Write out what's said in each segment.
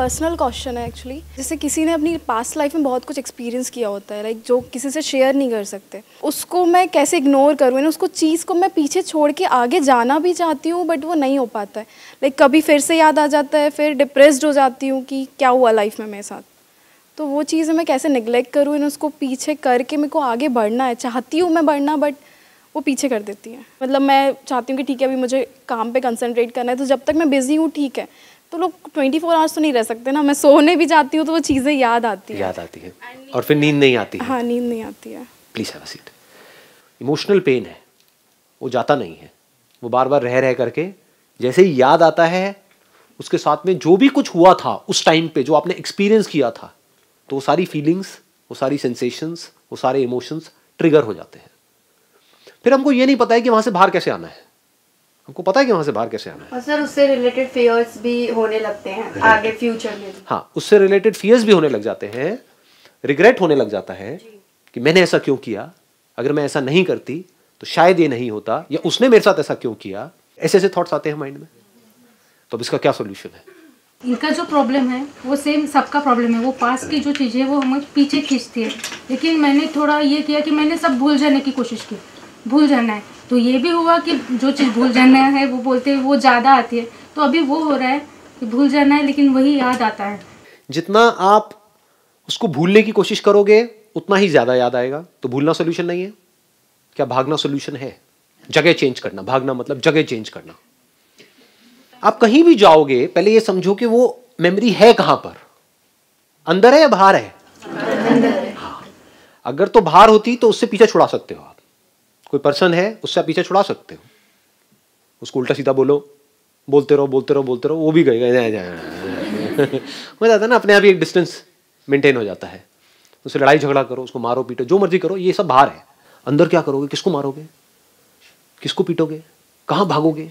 Personal question है actually. जैसे किसी ने अपनी पास्ट लाइफ में बहुत कुछ एक्सपीरियंस किया होता है, लाइक जो किसी से शेयर नहीं कर सकते, उसको मैं कैसे इग्नोर करूँ। यानी उसको चीज़ को मैं पीछे छोड़ के आगे जाना भी चाहती हूँ, बट वो नहीं हो पाता है। लाइक कभी फिर से याद आ जाता है, फिर डिप्रेस्ड हो जाती हूँ कि क्या हुआ लाइफ में मेरे साथ। तो वो चीज़ें मैं कैसे निगलेक्ट करूँ, इन उसको पीछे करके मेरे को आगे बढ़ना है। चाहती हूँ मैं बढ़ना, बट वो पीछे कर देती हैं। मतलब मैं चाहती हूँ कि ठीक है अभी मुझे काम पे कंसंट्रेट करना है, तो जब तक मैं बिज़ी हूँ ठीक है। तो लोग 24 आवर्स तो नहीं रह सकते ना। मैं सोने भी जाती हूँ तो वो चीज़ें याद आती है और फिर नींद नहीं आती है। हाँ, नींद नहीं आती है। Please have a seat. Emotional pain है, वो जाता नहीं है। वो बार बार रह करके जैसे ही याद आता है, उसके साथ में जो भी कुछ हुआ था उस टाइम पर, जो आपने एक्सपीरियंस किया था, तो वो सारी फीलिंग्स, वो सारी सेंसेशंस, वो सारे इमोशंस ट्रिगर हो जाते हैं। फिर हमको ये नहीं पता है कि वहाँ से बाहर कैसे आना है। हमको पता है कि वहाँ से बाहर कैसे आना है। और सर उससे रिलेटेड फियर्स भी होने लगते हैं आगे फ्यूचर में। हाँ, उससे रिलेटेड फियर्स भी होने लग जाते हैं। रिग्रेट होने लग जाता है कि मैंने ऐसा क्यों किया, अगर मैं ऐसा नहीं करती तो शायद ये नहीं होता, या उसने मेरे साथ ऐसा क्यों किया। ऐसे ऐसे थॉट्स आते हैं माइंड में। तो अब इसका क्या सोल्यूशन है? इनका जो प्रॉब्लम है वो सेम सबका प्रॉब्लम है। वो पास की जो चीज़ें वो हमें पीछे खींचती है, लेकिन मैंने थोड़ा ये किया कि मैंने सब भूल जाने की कोशिश की। भूल जाना है तो ये भी हुआ कि जो चीज़ भूल जाना है वो बोलते हैं वो ज़्यादा आती है। तो अभी वो हो रहा है कि भूल जाना है लेकिन वही याद आता है। जितना आप उसको भूलने की कोशिश करोगे उतना ही ज़्यादा याद आएगा। तो भूलना सोल्यूशन नहीं है क्या? भागना सोल्यूशन है। जगह चेंज करना, भागना मतलब जगह चेंज करना। आप कहीं भी जाओगे पहले ये समझो कि वो मेमोरी है कहाँ पर, अंदर है या बाहर है। हाँ, अगर तो बाहर होती तो उससे पीछे छुड़ा सकते हो आप। कोई पर्सन है उससे आप पीछे छुड़ा सकते हो। उसको उल्टा सीधा बोलो, बोलते रहो, वो भी गए मजा आता है ना। अपने आप ही एक डिस्टेंस मेंटेन हो जाता है। उससे लड़ाई झगड़ा करो, उसको मारो पीटो, जो मर्जी करो, ये सब बाहर है। अंदर क्या करोगे? किसको मारोगे, किसको पीटोगे, कहाँ भागोगे?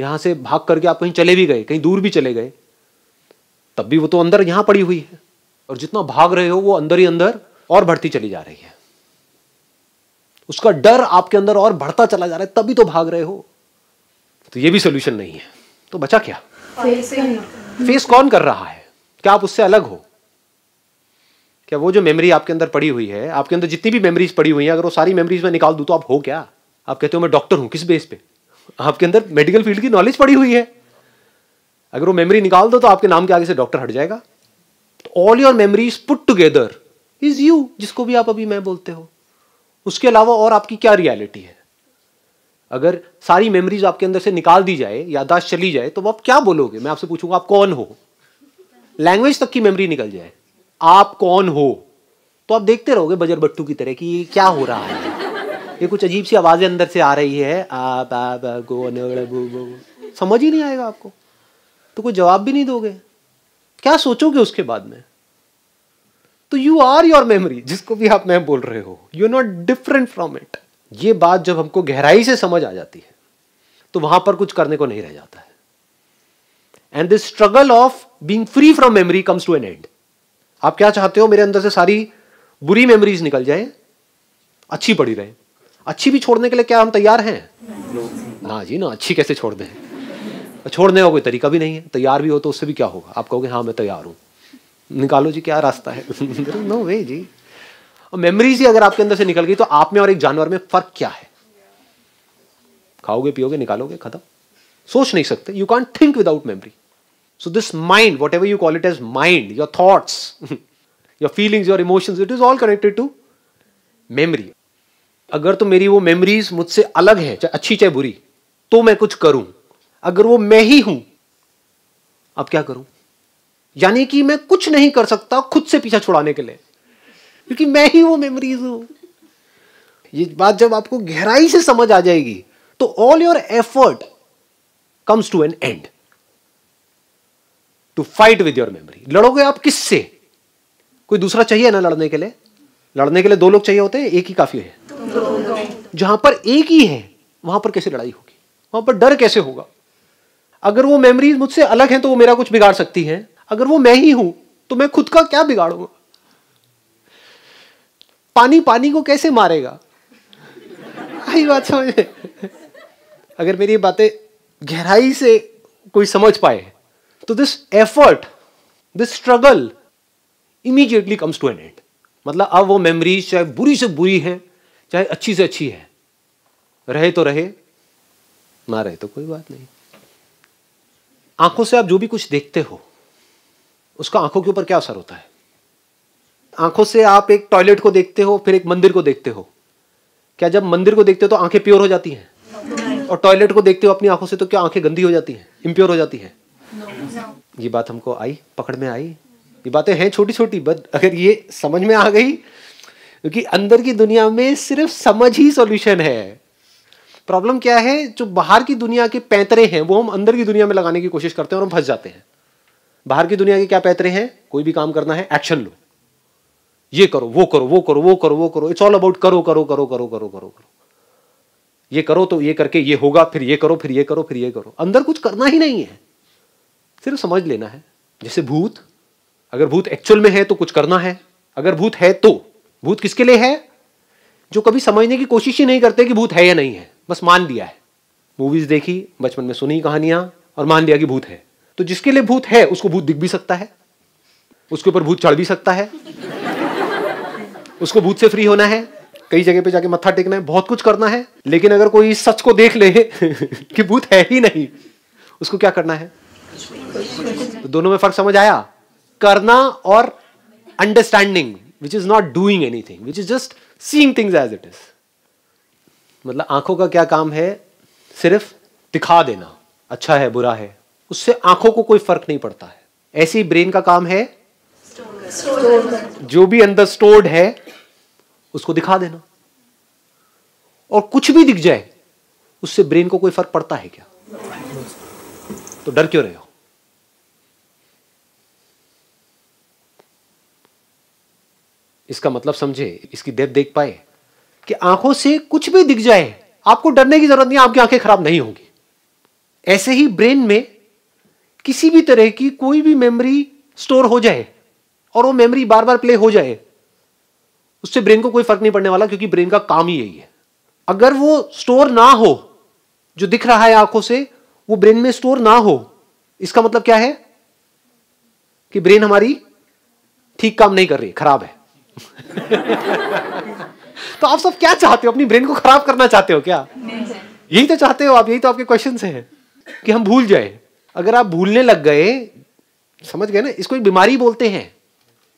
यहाँ से भाग करके आप कहीं चले भी गए, कहीं दूर भी चले गए, तब भी वो तो अंदर यहाँ पड़ी हुई है। और जितना भाग रहे हो वो अंदर ही अंदर और बढ़ती चली जा रही है। उसका डर आपके अंदर और बढ़ता चला जा रहा है, तभी तो भाग रहे हो। तो ये भी सोल्यूशन नहीं है। तो बचा क्या? फेस कौन कर रहा है? क्या आप उससे अलग हो? क्या वो जो मेमोरी आपके अंदर पड़ी हुई है, आपके अंदर जितनी भी मेमोरीज पड़ी हुई है, अगर वो सारी मेमोरीज में निकाल दूं तो आप हो क्या? आप कहते हो मैं डॉक्टर हूं, किस बेस पे? आपके अंदर मेडिकल फील्ड की नॉलेज पड़ी हुई है। अगर वो मेमोरी निकाल दो तो आपके नाम के आगे से डॉक्टर हट जाएगा। All your memories put together is you, जिसको भी आप अभी मैं बोलते हो। उसके अलावा और आपकी क्या रियलिटी है? अगर सारी मेमोरीज आपके अंदर से निकाल दी जाए, याददाश्त चली जाए, तो आप क्या बोलोगे? मैं आपसे पूछूंगा आप कौन हो? लैंग्वेज तक की मेमोरी निकल जाए, आप कौन हो, तो आप देखते रहोगे बजर बट्टू की तरह कि ये क्या हो रहा है। ये कुछ अजीब सी आवाजें अंदर से आ रही है, समझ ही नहीं आएगा आपको। तो कोई जवाब भी नहीं दोगे, क्या सोचोगे उसके बाद में? तो यू आर योर मेमोरी, जिसको भी आप मैं बोल रहे हो। You are not different from it. ये बात जब हमको गहराई से समझ आ जाती है तो वहां पर कुछ करने को नहीं रह जाता है। And this struggle of being free from memory comes to an end. आप क्या चाहते हो? मेरे अंदर से सारी बुरी मेमोरीज निकल जाए, अच्छी पड़ी रहे। अच्छी भी छोड़ने के लिए क्या हम तैयार हैं? ना जी ना। अच्छी कैसे छोड़ दें? छोड़ने का कोई तरीका भी नहीं है। तैयार भी हो तो उससे भी क्या होगा? आप कहोगे हाँ मैं तैयार हूँ, निकालो जी क्या रास्ता है। नो वे जी। और मेमोरीज ही अगर आपके अंदर से निकल गई तो आप में और एक जानवर में फर्क क्या है? खाओगे पियोगे निकालोगे, खत्म। सोच नहीं सकते। You can't think without memory. So this mind, whatever you call it as mind, your thoughts, your feelings, your emotions, it is all connected to memory. अगर तो मेरी वो मेमोरीज मुझसे अलग है, चाहे अच्छी चाहे बुरी, तो मैं कुछ करूं। अगर वो मैं ही हूं, अब क्या करूं? यानी कि मैं कुछ नहीं कर सकता खुद से पीछा छुड़ाने के लिए, क्योंकि मैं ही वो मेमोरीज हूं। ये बात जब आपको गहराई से समझ आ जाएगी तो all your effort comes to an end to fight with your memory. लड़ोगे आप किससे? कोई दूसरा चाहिए ना लड़ने के लिए? लड़ने के लिए दो लोग चाहिए होते हैं, एक ही काफी है। जहां पर एक ही है वहां पर कैसे लड़ाई होगी? वहां पर डर कैसे होगा? अगर वो मेमोरीज मुझसे अलग हैं तो वो मेरा कुछ बिगाड़ सकती हैं। अगर वो मैं ही हूं तो मैं खुद का क्या बिगाड़ूंगा? पानी पानी को कैसे मारेगा? आई बात समझ। अगर मेरी बातें गहराई से कोई समझ पाए तो this effort this struggle immediately comes to an end. मतलब अब वो मेमोरीज चाहे बुरी से बुरी है, चाहे अच्छी से अच्छी है, रहे तो रहे, ना रहे तो कोई बात नहीं। आंखों से आप जो भी कुछ देखते हो उसका आंखों के ऊपर क्या असर होता है? आंखों से आप एक टॉयलेट को देखते हो, फिर एक मंदिर को देखते हो। क्या जब मंदिर को देखते हो तो आंखें प्योर हो जाती हैं, और टॉयलेट को देखते हो अपनी आंखों से तो क्या आंखें गंदी हो जाती हैं, इम्प्योर हो जाती हैं? ये बात हमको आई, पकड़ में आई। ये बातें हैं छोटी छोटी, बट अगर ये समझ में आ गई, क्योंकि अंदर की दुनिया में सिर्फ समझ ही सॉल्यूशन है। प्रॉब्लम क्या है? जो बाहर की दुनिया के पैंतरे हैं वो हम अंदर की दुनिया में लगाने की कोशिश करते हैं और हम फंस जाते हैं। बाहर की दुनिया के क्या पैंतरे हैं? कोई भी काम करना है, एक्शन लो, ये करो, वो करो, वो करो, वो करो, वो करो, इट्स ऑल अबाउट करो करो करो करो करो करो करो, ये करो तो ये करके ये होगा, फिर ये करो, फिर ये करो, फिर ये करो। अंदर कुछ करना ही नहीं है, सिर्फ समझ लेना है। जैसे भूत, अगर भूत एक्चुअल में है तो कुछ करना है। अगर भूत है तो भूत किसके लिए है? जो कभी समझने की कोशिश ही नहीं करते कि भूत है या नहीं है, बस मान लिया है। मूवीज देखी, बचपन में सुनी कहानियां और मान लिया कि भूत है। तो जिसके लिए भूत है उसको भूत दिख भी सकता है, उसके ऊपर भूत चढ़ भी सकता है, उसको भूत से फ्री होना है, कई जगह पे जाके मत्था टेकना है, बहुत कुछ करना है। लेकिन अगर कोई इस सच को देख ले कि भूत है ही नहीं, उसको क्या करना है? तो दोनों में फर्क समझ आया? करना और understanding, which is not doing anything, which is just seeing things as it is. मतलब आंखों का क्या काम है? सिर्फ दिखा देना, अच्छा है बुरा है, उससे आंखों को कोई फर्क नहीं पड़ता है। ऐसे ही ब्रेन का काम है जो भी अंदर स्टोर्ड है उसको दिखा देना। और कुछ भी दिख जाए उससे ब्रेन को कोई फर्क पड़ता है क्या? तो डर क्यों रहे हो? इसका मतलब समझे, इसकी डेप्थ देख पाए कि आंखों से कुछ भी दिख जाए आपको डरने की जरूरत नहीं, आपकी आंखें खराब नहीं होंगी। ऐसे ही ब्रेन में किसी भी तरह की कोई भी मेमोरी स्टोर हो जाए और वो मेमोरी बार बार प्ले हो जाए, उससे ब्रेन को कोई फर्क नहीं पड़ने वाला, क्योंकि ब्रेन का काम ही यही है। अगर वो स्टोर ना हो, जो दिख रहा है आंखों से वो ब्रेन में स्टोर ना हो, इसका मतलब क्या है? कि ब्रेन हमारी ठीक काम नहीं कर रही, खराब है। तो आप सब क्या चाहते हो? अपनी ब्रेन को खराब करना चाहते हो क्या? यही तो चाहते हो आप, यही तो आपके क्वेश्चंस हैं कि हम भूल जाए। अगर आप भूलने लग गए, समझ गए ना, इसको एक बीमारी बोलते हैं।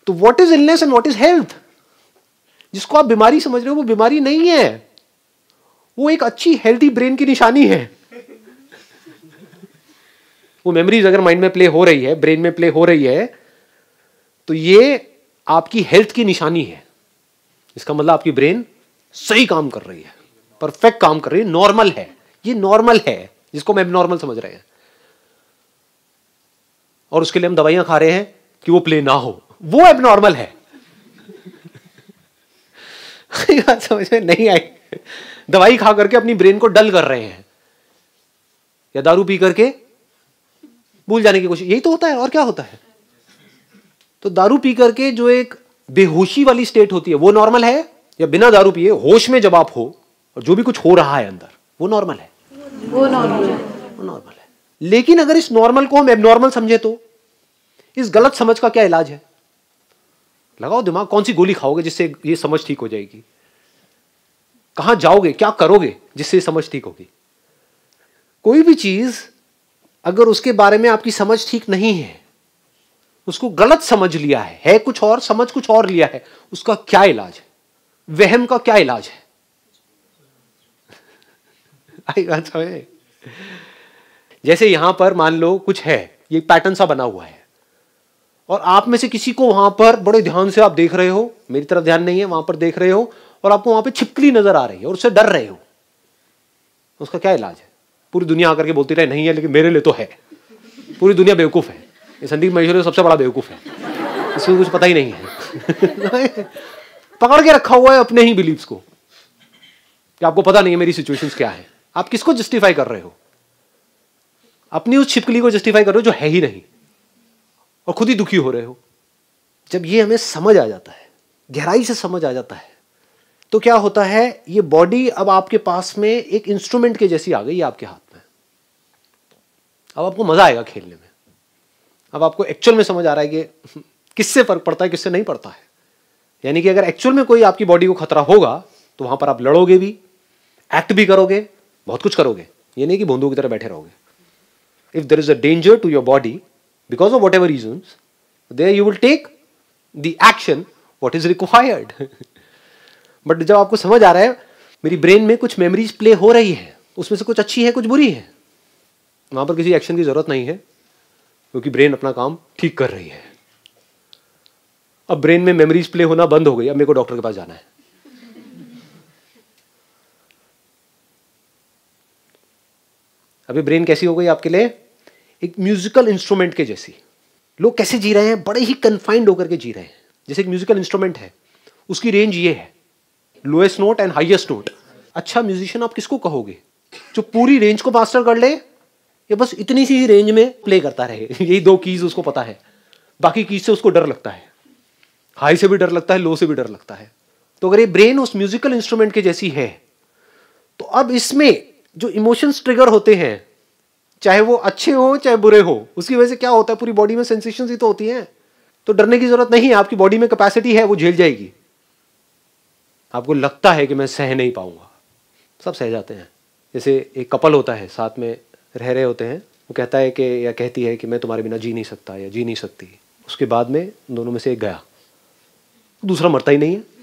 तो what is illness and what is health? जिसको आप बीमारी समझ रहे हो वो बीमारी नहीं है, वो एक अच्छी हेल्दी ब्रेन की निशानी है। वो मेमोरीज अगर माइंड में प्ले हो रही है, ब्रेन में प्ले हो रही है, तो ये आपकी हेल्थ की निशानी है। इसका मतलब आपकी ब्रेन सही काम कर रही है, परफेक्ट काम कर रही है, नॉर्मल है। ये नॉर्मल है, जिसको हम एबनॉर्मल समझ रहे हैं, और उसके लिए हम दवाइयां खा रहे हैं कि वो प्ले ना हो, वो एबनॉर्मल है। बात समझ में नहीं आई? दवाई खा करके अपनी ब्रेन को डल कर रहे हैं, या दारू पी करके भूल जाने की कोशिश, यही तो होता है और क्या होता है? तो दारू पी करके जो एक बेहोशी वाली स्टेट होती है वो नॉर्मल है, या बिना दारू पिए होश में जब आप हो और जो भी कुछ हो रहा है अंदर वो नॉर्मल है, वो नॉर्मल है, वो नॉर्मल है। लेकिन अगर इस नॉर्मल को हम एबनॉर्मल समझे तो इस गलत समझ का क्या इलाज है? लगाओ दिमाग, कौन सी गोली खाओगे जिससे ये समझ ठीक हो जाएगी? कहां जाओगे, क्या करोगे जिससे समझ ठीक होगी? कोई भी चीज अगर उसके बारे में आपकी समझ ठीक नहीं है, उसको गलत समझ लिया है कुछ और, समझ कुछ और लिया है, उसका क्या इलाज है? वहम का क्या इलाज है? आई बात समझ? जैसे यहां पर मान लो कुछ है, ये पैटर्न सा बना हुआ है, और आप में से किसी को वहां पर बड़े ध्यान से आप देख रहे हो, मेरी तरफ ध्यान नहीं है, वहां पर देख रहे हो और आपको वहां पे छिपकली नजर आ रही है और उससे डर रहे हो, उसका क्या इलाज है? पूरी दुनिया आकर के बोलती रहे नहीं है लेकिन मेरे लिए तो है, पूरी दुनिया बेवकूफ है, ये संदीप महेश्वरी सबसे बड़ा बेवकूफ है, इसको कुछ पता ही नहीं है। पकड़ के रखा हुआ है अपने ही बिलीव्स को कि आपको पता नहीं है मेरी सिचुएशंस क्या है। आप किसको जस्टिफाई कर रहे हो? अपनी उस छिपकली को जस्टिफाई कर रहे हो जो है ही नहीं, और खुद ही दुखी हो रहे हो। जब ये हमें समझ आ जाता है, गहराई से समझ आ जाता है, तो क्या होता है? ये बॉडी अब आपके पास में एक इंस्ट्रूमेंट के जैसी आ गई है आपके हाथ में, अब आपको मजा आएगा खेलने में। अब आपको एक्चुअल में समझ आ रहा है कि किससे फर्क पड़ता है किससे नहीं पड़ता है। यानी कि अगर एक्चुअल में कोई आपकी बॉडी को खतरा होगा तो वहां पर आप लड़ोगे भी, एक्ट भी करोगे, बहुत कुछ करोगे, ये नहीं कि भोंदू की तरह बैठे रहोगे। If there is a danger to your body because of whatever reasons, there you will take the action what is required. But जब आपको समझ आ रहा है मेरी ब्रेन में कुछ मेमोरीज प्ले हो रही है, उसमें से कुछ अच्छी है कुछ बुरी है, वहां पर किसी एक्शन की जरूरत नहीं है क्योंकि ब्रेन अपना काम ठीक कर रही है। अब ब्रेन में मेमोरीज प्ले होना बंद हो गई, अब मेरे को डॉक्टर के पास जाना है। अभी ब्रेन कैसी हो गई आपके लिए? एक म्यूजिकल इंस्ट्रूमेंट के जैसी। लोग कैसे जी रहे हैं? बड़े ही कन्फाइंड होकर के जी रहे हैं। जैसे एक म्यूजिकल इंस्ट्रूमेंट है, उसकी रेंज ये है, lowest note and highest note. अच्छा म्यूजिशियन आप किसको कहोगे? जो पूरी रेंज को मास्टर कर ले या बस इतनी सी ही रेंज में प्ले करता रहे, यही दो कीज उसको पता है, बाकी कीज से उसको डर लगता है, हाई से भी डर लगता है, लो से भी डर लगता है। तो अगर ये ब्रेन उस म्यूजिकल इंस्ट्रूमेंट के जैसी है तो अब इसमें जो इमोशंस ट्रिगर होते हैं, चाहे वो अच्छे हो चाहे बुरे हो, उसकी वजह से क्या होता है, पूरी बॉडी में सेंसेशंस ही तो होती हैं। तो डरने की जरूरत नहीं है, आपकी बॉडी में कैपेसिटी है, वो झेल जाएगी। आपको लगता है कि मैं सह नहीं पाऊंगा, सब सह जाते हैं। जैसे एक कपल होता है, साथ में रह रहे होते हैं, वो कहता है कि या कहती है कि मैं तुम्हारे बिना जी नहीं सकता या जी नहीं सकती। उसके बाद में दोनों में से एक गया, दूसरा मरता ही नहीं है।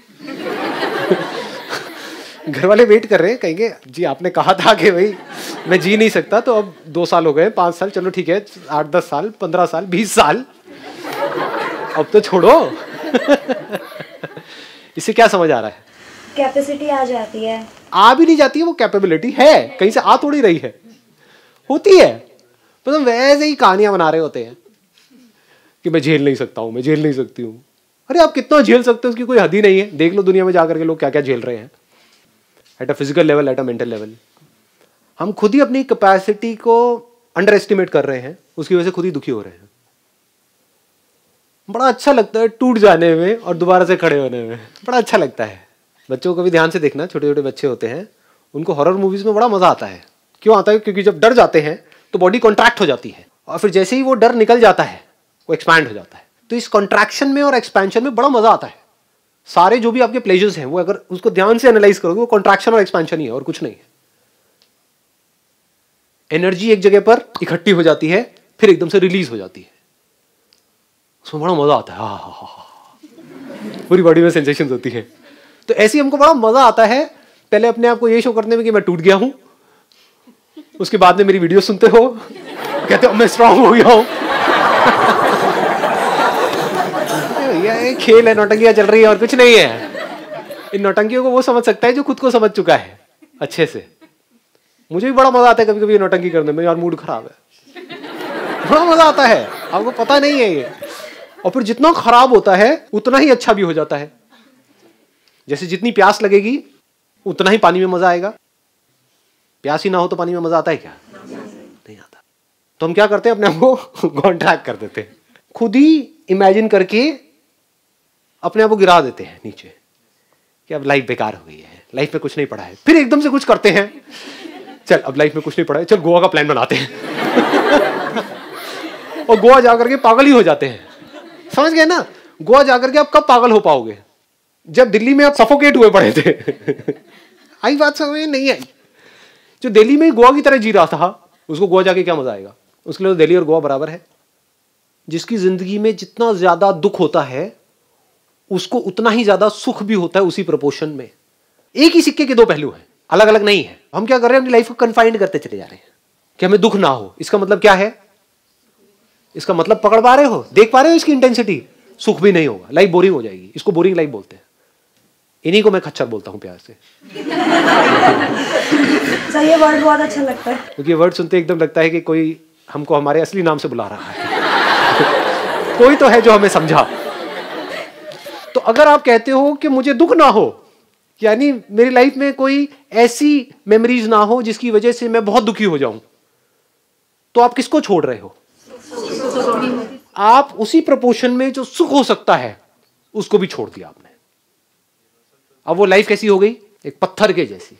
घर वाले वेट कर रहे हैं, कहेंगे जी आपने कहा था कि भाई मैं जी नहीं सकता, तो अब 2 साल हो गए, 5 साल, चलो ठीक है, 8-10 साल, 15 साल, 20 साल, अब तो छोड़ो। इससे क्या समझ आ रहा है? कैपेसिटी आ जाती है। आ भी नहीं जाती है, वो कैपेबिलिटी है, कहीं से आ थोड़ी रही है, होती है। मतलब तो वैसे ही कहानियां बना रहे होते हैं कि मैं झेल नहीं सकता हूँ, मैं झेल नहीं सकती हूँ। अरे आप कितना झेल सकते हो उसकी कोई हद ही नहीं है। देख लो दुनिया में जाकर के लोग क्या क्या झेल रहे हैं, at a physical level, at a mental level. हम खुद ही अपनी कैपेसिटी को अंडर एस्टिमेट कर रहे हैं, उसकी वजह से खुद ही दुखी हो रहे हैं। बड़ा अच्छा लगता है टूट जाने में और दोबारा से खड़े होने में, बड़ा अच्छा लगता है। बच्चों को भी ध्यान से देखना, छोटे छोटे बच्चे होते हैं, उनको हॉरर मूवीज़ में बड़ा मज़ा आता है। क्यों आता है? क्योंकि जब डर जाते हैं तो बॉडी कॉन्ट्रैक्ट हो जाती है, और फिर जैसे ही वो डर निकल जाता है वो एक्सपैंड हो जाता है। तो इस कॉन्ट्रैक्शन में और एक्सपेंशन में बड़ा मज़ा आता है। सारे जो भी आपके प्लेजर्स हैं वो अगर उसको ध्यान से एनालाइज करोगे, वो कॉन्ट्रैक्शन और एक्सपेंशन ही है, और कुछ नहीं है। एनर्जी एक जगह पर इकट्ठी हो जाती है, फिर एकदम से रिलीज हो जाती है, उसमें बड़ा मजा आता है। पूरी बॉडी में सेंसेशंस होती है। तो ऐसे हमको बड़ा मजा आता है पहले अपने आप को ये शो करने में कि मैं टूट गया हूं, उसके बाद में मेरी वीडियो सुनते हो, कहते हो मैं स्ट्रांग हो गया हूं। खेल है, नौटंकियां चल रही है और कुछ नहीं है। इन नौटंकियों को वो समझ सकता है जो खुद को समझ चुका है अच्छे से। मुझे भी बड़ा मजा आता है कभी कभी नौटंकी करने में, यार मूड खराब है, बड़ा मजा आता है, आपको पता नहीं है ये। और फिर जितना खराब होता है उतना ही अच्छा भी हो जाता है। जैसे जितनी प्यास लगेगी उतना ही पानी में मजा आएगा। प्यास ही ना हो तो पानी में मजा आता है क्या? नहीं आता। तो हम क्या करते हैं, अपने आप को कॉन्ट्रैक्ट कर देते हैं, खुद ही इमेजिन करके अपने आप को गिरा देते हैं नीचे कि अब लाइफ बेकार हो गई है, लाइफ में कुछ नहीं पड़ा है। फिर एकदम से कुछ करते हैं, चल अब लाइफ में कुछ नहीं पड़ा है, चल गोवा का प्लान बनाते हैं। और गोवा जाकर के पागल ही हो जाते हैं। समझ गए ना? गोवा जाकर के आप कब पागल हो पाओगे? जब दिल्ली में आप सफोकेट हुए पड़े थे। आई बात समझ में नहीं आई? जो दिल्ली में गोवा की तरह जी रहा था उसको गोवा जाके क्या मजा आएगा? उसके लिए दिल्ली और गोवा बराबर है। जिसकी जिंदगी में जितना ज्यादा दुख होता है उसको उतना ही ज्यादा सुख भी होता है, उसी प्रोपोर्शन में। एक ही सिक्के के दो पहलू हैं, अलग अलग नहीं है। हम क्या कर रहे हैं, अपनी लाइफ को कन्फाइंड करते चले जा रहे हैं कि हमें दुख ना हो। इसका मतलब क्या है? इसका मतलब पकड़ पा रहे हो, देख पा रहे हो इसकी इंटेंसिटी? सुख भी नहीं होगा, लाइफ बोरिंग हो जाएगी। इसको बोरिंग लाइफ बोलते हैं। इन्हीं को मैं खच्चर बोलता हूं प्यार से। सर ये वर्ड बहुत अच्छा लगता है, क्योंकि ये वर्ड सुनते एकदम लगता है कि कोई हमको हमारे असली नाम से बुला रहा है। कोई तो है जो हमें समझा। तो अगर आप कहते हो कि मुझे दुख ना हो, यानी मेरी लाइफ में कोई ऐसी मेमोरीज ना हो जिसकी वजह से मैं बहुत दुखी हो जाऊं, तो आप किसको छोड़ रहे हो? आप उसी प्रोपोर्शन में जो सुख हो सकता है उसको भी छोड़ दिया आपने। अब वो लाइफ कैसी हो गई? एक पत्थर के जैसी,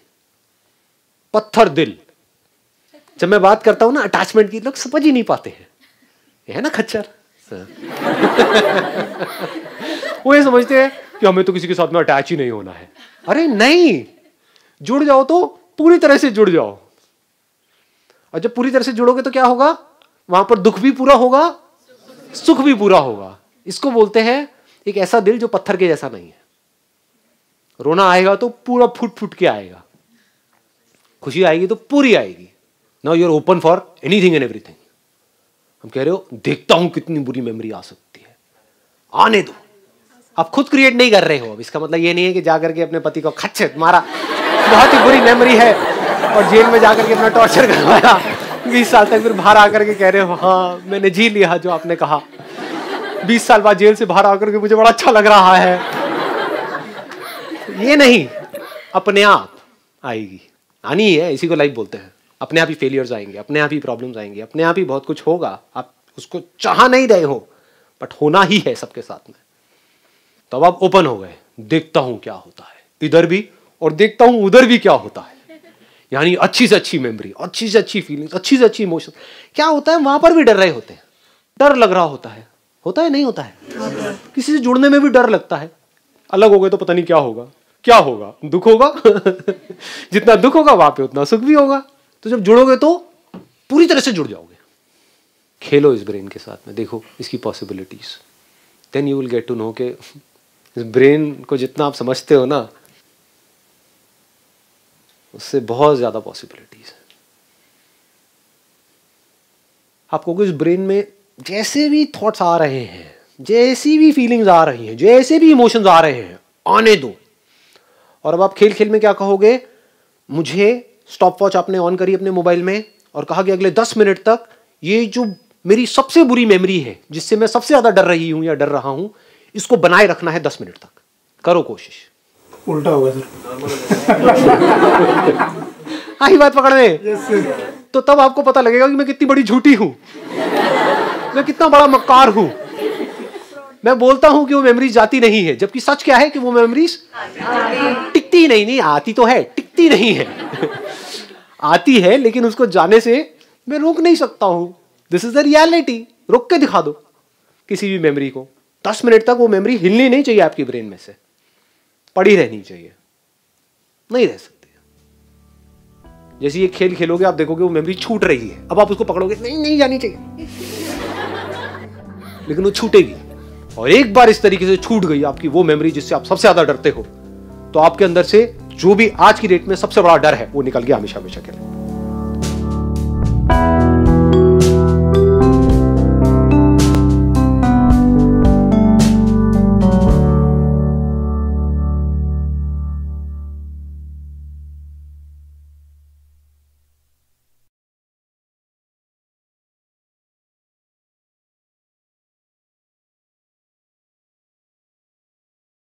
पत्थर दिल। जब मैं बात करता हूं ना अटैचमेंट की, लोग समझ ही नहीं पाते हैं है ना खच्चर। वो ये समझते हैं कि हमें तो किसी के साथ में अटैच ही नहीं होना है। अरे नहीं, जुड़ जाओ तो पूरी तरह से जुड़ जाओ, और जब पूरी तरह से जुड़ोगे तो क्या होगा, वहां पर दुख भी पूरा होगा, सुख भी पूरा होगा। इसको बोलते हैं एक ऐसा दिल जो पत्थर के जैसा नहीं है। रोना आएगा तो पूरा फुट फुट के आएगा, खुशी आएगी तो पूरी आएगी। Now you are open for anything and everything. हम कह रहे हो देखता हूं कितनी बुरी मेमोरी आ सकती है, आने दो। आप खुद क्रिएट नहीं कर रहे हो। अब इसका मतलब ये नहीं है कि जाकर के अपने पति को खच्चर मारा, बहुत ही बुरी मेमोरी है, और जेल में जाकर के अपना टॉर्चर करवाया 20 साल तक, फिर बाहर आकर के कह रहे हो हाँ मैंने जी लिया जो आपने कहा। 20 साल बाद जेल से बाहर आकर के मुझे बड़ा अच्छा लग रहा है। ये नहीं, अपने आप आएगी, आनी है, इसी को लाइफ बोलते हैं। अपने आप ही फेलियर्स आएंगे, अपने आप ही प्रॉब्लम्स आएंगे, अपने आप ही बहुत कुछ होगा। आप उसको चाह नहीं रहे हो, बट होना ही है सबके साथ में। तो अब आप ओपन हो गए, देखता हूं क्या होता है इधर भी, और देखता हूं उधर भी क्या होता है। यानी अच्छी से अच्छी मेमोरी, अच्छी से अच्छी फीलिंग्स, अच्छी से अच्छी इमोशन। क्या होता है, वहां पर भी डर रहे होते हैं, डर लग रहा होता है नहीं होता है? किसी से जुड़ने में भी डर लगता है, अलग हो गए तो पता नहीं क्या होगा। क्या होगा? दुख होगा। जितना दुख होगा वहां पे उतना सुख भी होगा। तो जब जुड़ोगे तो पूरी तरह से जुड़ जाओगे। खेलो इस ब्रेन के साथ में, देखो इसकी possibilities, then you will get to know के इस ब्रेन को जितना आप समझते हो ना, उससे बहुत ज्यादा पॉसिबिलिटीज है। आपको इस ब्रेन में जैसे भी थॉट्स आ रहे हैं, जैसी भी फीलिंग्स आ रही हैं, जैसे भी इमोशंस आ रहे हैं, आने दो। और अब आप खेल खेल में क्या कहोगे, मुझे स्टॉप वॉच आपने ऑन करी अपने मोबाइल में और कहा कि अगले 10 मिनट तक ये जो मेरी सबसे बुरी मेमोरी है, जिससे मैं सबसे ज्यादा डर रही हूं या डर रहा हूं, इसको बनाए रखना है 10 मिनट तक। करो कोशिश। उल्टा होगा सर। आई बात पकड़ में। Yes, तो तब आपको पता लगेगा कि मैं कितनी बड़ी झूठी हूं, मैं कितना बड़ा मक्कार हूं। मैं बोलता हूं कि वो मेमोरीज जाती नहीं है, जबकि सच क्या है कि वो मेमोरीज टिकती नहीं, नहीं आती तो है, टिकती नहीं है। आती है, लेकिन उसको जाने से मैं रोक नहीं सकता हूं। This is the reality. रोक के दिखा दो किसी भी मेमोरी को, 10 मिनट तक वो मेमोरी हिलनी नहीं चाहिए आपकी ब्रेन में से, पड़ी रहनी चाहिए, नहीं रह सकती। जैसे ये खेल खेलोगे आप देखोगे वो मेमोरी छूट रही है, अब आप उसको पकड़ोगे, नहीं नहीं जानी चाहिए, लेकिन वो छूटेगी। और एक बार इस तरीके से छूट गई आपकी वो मेमोरी जिससे आप सबसे ज्यादा डरते हो, तो आपके अंदर से जो भी आज की डेट में सबसे बड़ा डर है वो निकल गया हमेशा हमेशा के लिए।